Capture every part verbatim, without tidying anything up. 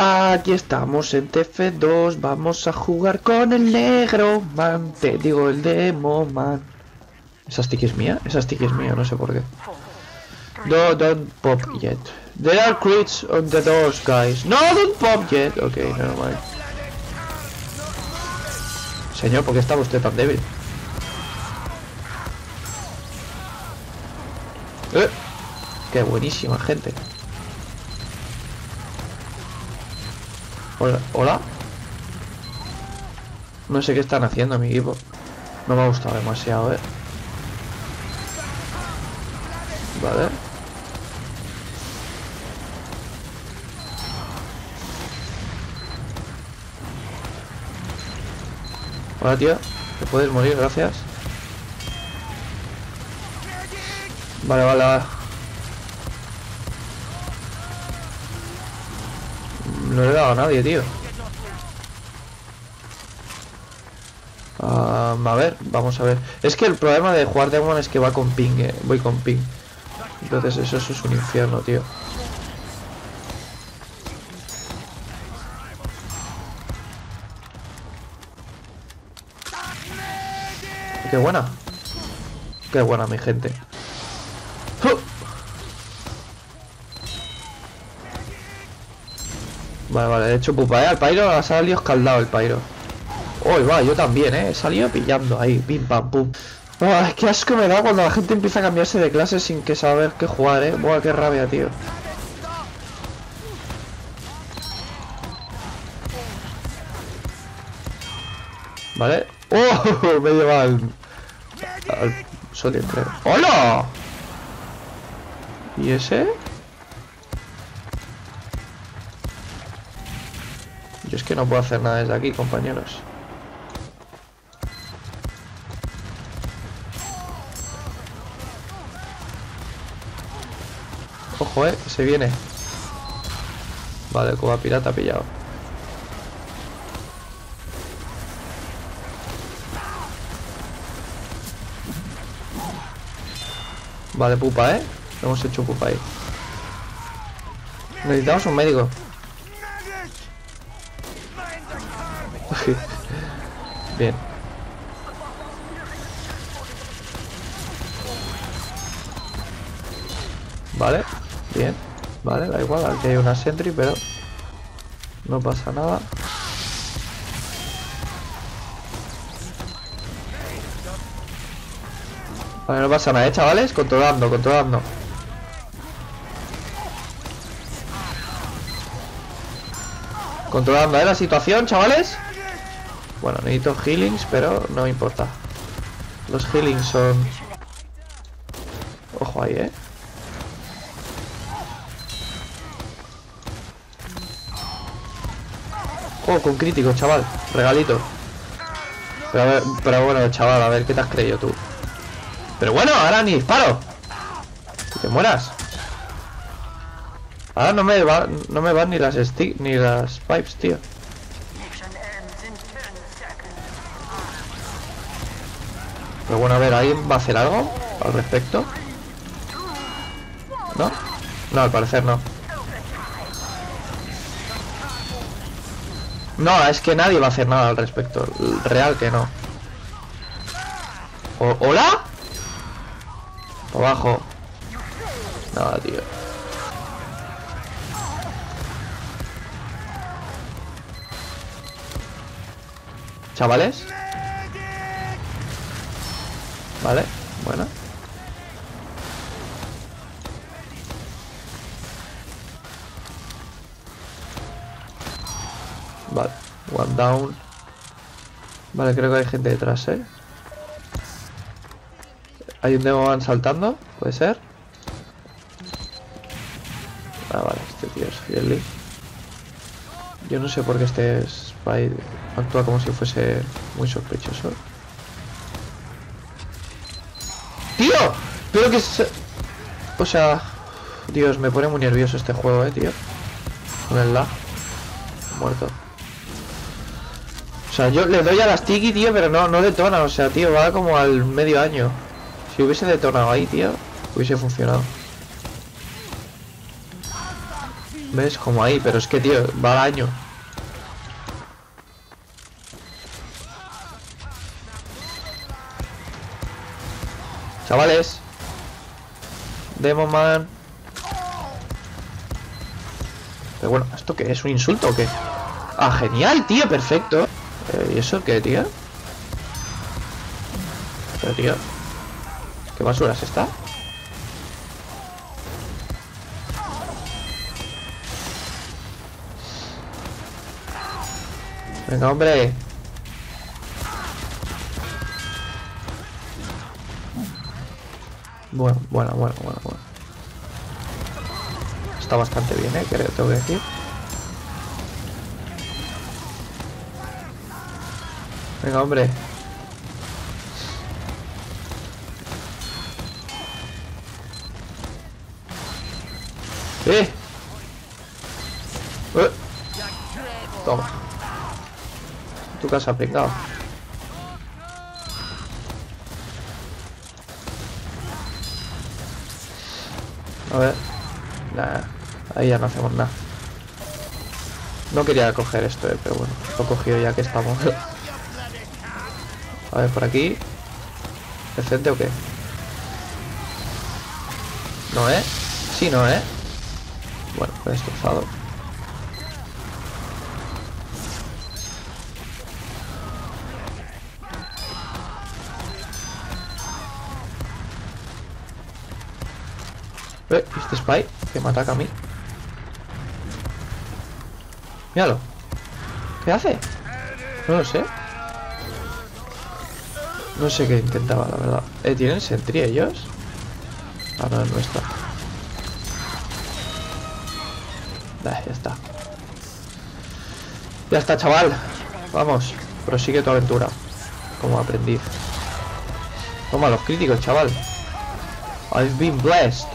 Aquí estamos en T F dos, vamos a jugar con el negro man, te digo el Demoman. ¿Esa stick es mía? Esa stick es mía, no sé por qué. No, don't pop yet. There are crits on the doors, guys. No, don't pop yet. Ok, never mind. Señor, ¿por qué estaba usted tan débil? Eh, ¡Qué buenísima gente! Hola, hola. No sé qué están haciendo mi equipo. No me ha gustado demasiado, eh. Vale. Hola, tío. Te puedes morir, gracias. Vale, vale, vale. No le he dado a nadie, tío. Um, a ver, vamos a ver. Es que el problema de jugar Demon es que va con ping, eh. Voy con ping. Entonces eso, eso es un infierno, tío. ¡Qué buena! ¡Qué buena, mi gente! ¡Oh! Vale, vale, de hecho, pupa, ¿eh? Al Pyro ha salido escaldado el Pyro. ¡Uy, va! Yo también, ¿eh? He salido pillando ahí, pim, pam, pum. Buah, qué asco me da cuando la gente empieza a cambiarse de clase sin que saber qué jugar, ¿eh? Buah, qué rabia, tío. Vale. ¡Oh! Me lleva al... al... Solid, creo. ¡Hola! ¿Y ese? Yo es que no puedo hacer nada desde aquí, compañeros. Ojo, eh, que se viene. Vale, como a pirata pillado. Vale, pupa, eh. Lo hemos hecho pupa ahí. Necesitamos un médico. Bien. Vale, bien. Vale, da igual, aquí hay una Sentry, pero no pasa nada. Vale, no pasa nada, ¿eh, chavales? Controlando, controlando. Controlando, ¿eh? La situación, chavales. Bueno, necesito healings, pero no me importa. Los healings son... Ojo ahí, ¿eh? Oh, con crítico, chaval. Regalito. Pero, a ver, pero bueno, chaval, a ver, ¿qué te has creído tú? Pero bueno, ahora ni disparo. Que te mueras. Ahora no me, va, no me van ni las stick, ni las pipes, tío. Pero bueno, a ver, ¿alguien va a hacer algo al respecto? ¿No? No, al parecer no. No, es que nadie va a hacer nada al respecto. Real que no. O ¿Hola? Para abajo. Nada, tío. ¿Chavales? Vale, bueno. Vale, one down. Vale, creo que hay gente detrás, ¿eh? Hay un Demoman saltando, puede ser. Ah, vale, este tío es Jelly. Yo no sé por qué este Spy actúa como si fuese muy sospechoso. ¡Tío! Pero que se... O sea... Dios, me pone muy nervioso este juego, eh, tío. Con el lag. Muerto. O sea, yo le doy a las tiki, tío, pero no, no detona. O sea, tío, va como al medio año. Si hubiese detonado ahí, tío, hubiese funcionado. ¿Ves? Como ahí, pero es que, tío, va daño. Chavales. Demoman. Pero bueno, ¿esto qué es? ¿Un insulto o qué? Ah, genial, tío, perfecto. eh, ¿Y eso qué, tío? Pero, tío, ¿qué basura es esta? Venga, hombre. Bueno, bueno, bueno, bueno, bueno. Está bastante bien, eh, creo, tengo que decir. Venga, hombre. ¡Eh! ¡Eh! Toma. Tu casa, pringao. A ver. Nah, ahí ya no hacemos nada. No quería coger esto, eh, pero bueno, lo he cogido ya que estamos. A ver, por aquí. ¿Decente o qué? No, ¿eh? Sí, no, ¿eh? Bueno, pues destrozado. Eh, este Spy que me ataca a mí. Míralo. ¿Qué hace? No lo sé. No sé qué intentaba, la verdad. Eh, ¿tienen Sentry ellos? Ah, no, no está. Nah, ya está. Ya está, chaval. Vamos, prosigue tu aventura. Como aprendiz. Toma los críticos, chaval. I've been blessed.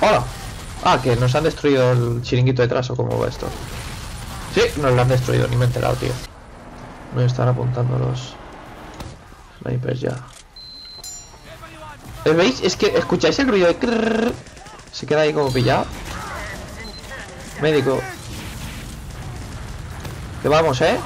¡Hola! Ah, que nos han destruido el chiringuito detrás, o como va esto. Sí, nos lo han destruido, ni me he enterado, tío. Me están apuntando los snipers ya. ¿Veis? Es que escucháis el ruido de crrrr. Se queda ahí como pillado. Médico. Que vamos, ¿eh?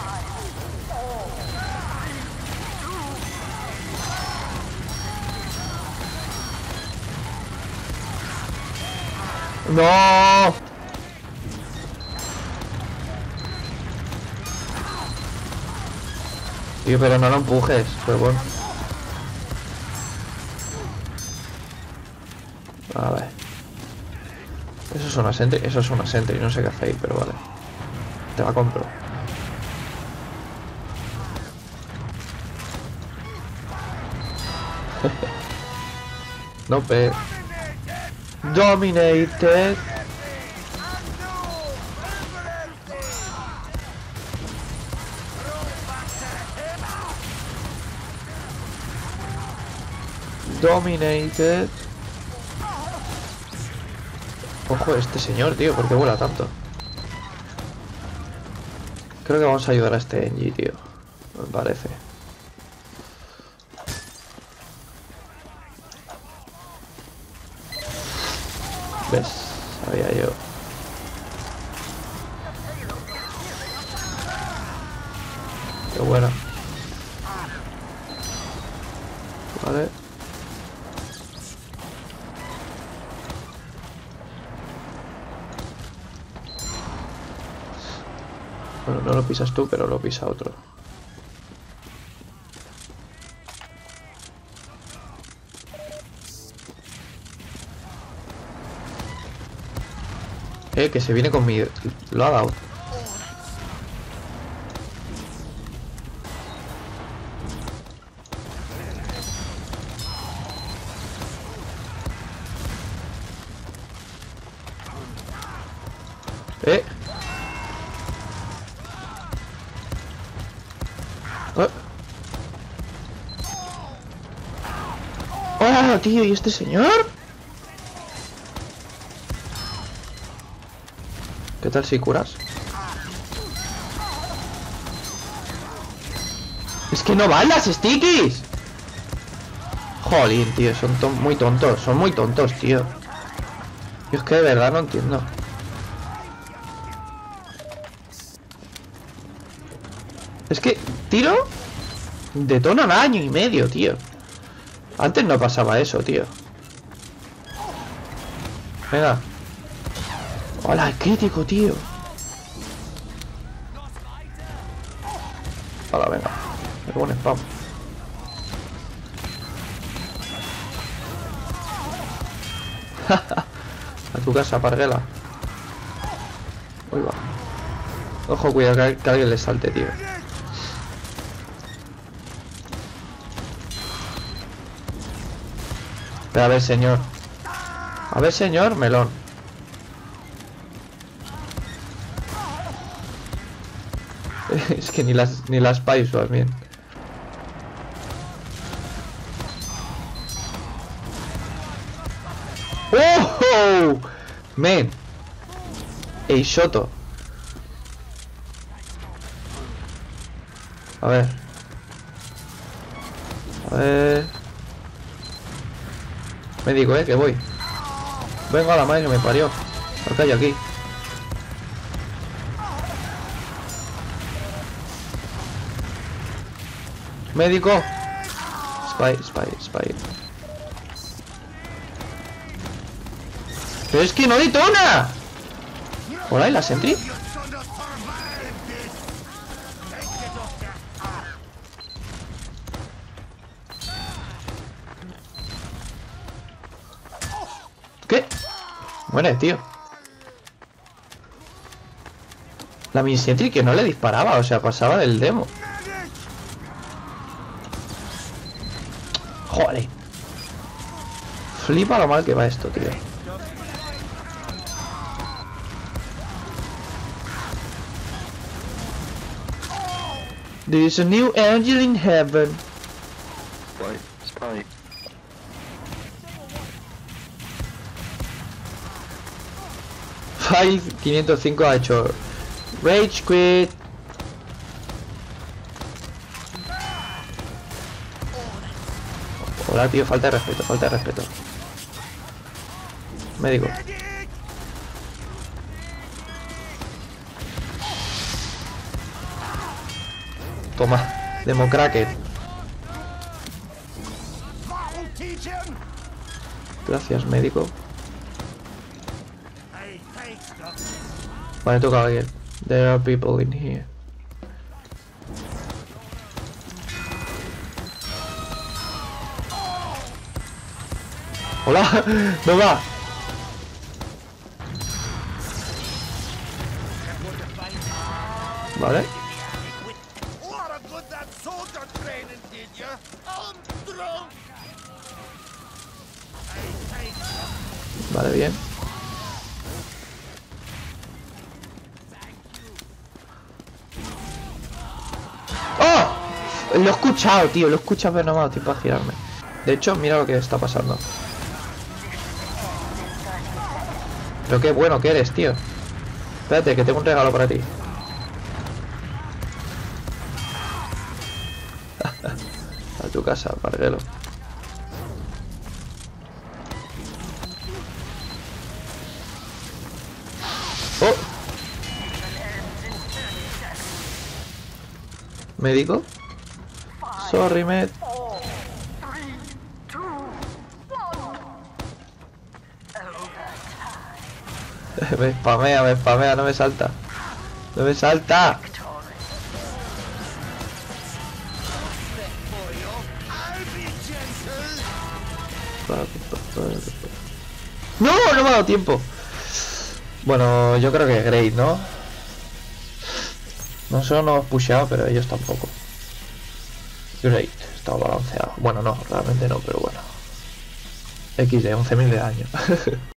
No. Tío, pero no lo empujes, pero bueno. A ver. Eso es una Sentry, eso es una Sentry, no sé qué hace ahí, pero vale. Te la compro. No, pe. Dominated. Dominated. Ojo, este señor, tío, ¿por qué vuela tanto? Creo que vamos a ayudar a este Engi, tío. Me parece. ¿Ves? Sabía yo. Qué buena. Vale. Bueno, no lo pisas tú, pero lo pisa otro. Eh, que se viene con mi... Lo ha dado. Eh. Oh. ¡Oh, tío! ¿Y este señor? ¿Qué tal si curas? Es que no van las stickies. Jolín, tío, son to muy tontos, son muy tontos, tío. Yo es que de verdad no entiendo. Es que tiro detona daño y medio, tío. Antes no pasaba eso, tío. Venga. Hola, crítico, tío. Hola, venga. Me pone spam. A tu casa, parguela. Uy, va. Ojo, cuidado, que alguien le salte, tío. Pero a ver, señor. A ver, señor, melón. Es que ni las ni las Spy suenan bien. ¡Oh! Men. Ey, Soto. A ver. A ver. Me digo, eh, que voy. Vengo a la madre que me parió. Me callo aquí. Médico. Spy, spy, spy. Pero es que no detona. Hola, ¿y la Sentry? ¿Qué? Muere, tío. La mini Sentry que no le disparaba, o sea, pasaba del demo. Joder. Flipa lo mal que va esto, tío. There's a new angel in heaven. Spy, spy. File quinientos cinco ha hecho rage quit. Hola, tío, falta de respeto, falta de respeto. Médico. Toma, democracker. Gracias, médico. Vale, toca a alguien. There are people in here. Hola, no va. Vale. Vale, bien. ¡Oh! Lo he escuchado, tío. Lo he escuchado, pero no me ha dado tiempo a girarme. De hecho, mira lo que está pasando. Pero qué bueno que eres, tío. Espérate, que tengo un regalo para ti. A tu casa, parguelo. Oh. ¿Médico? Sorry, med. Me spamea, me spamea, no me salta. ¡No me salta! ¡No! ¡No me ha dado tiempo! Bueno, yo creo que es Great, ¿no? Nosotros no hemos pusheado, pero ellos tampoco. Great, está balanceado. Bueno, no, realmente no, pero bueno. equis de, once mil de daño.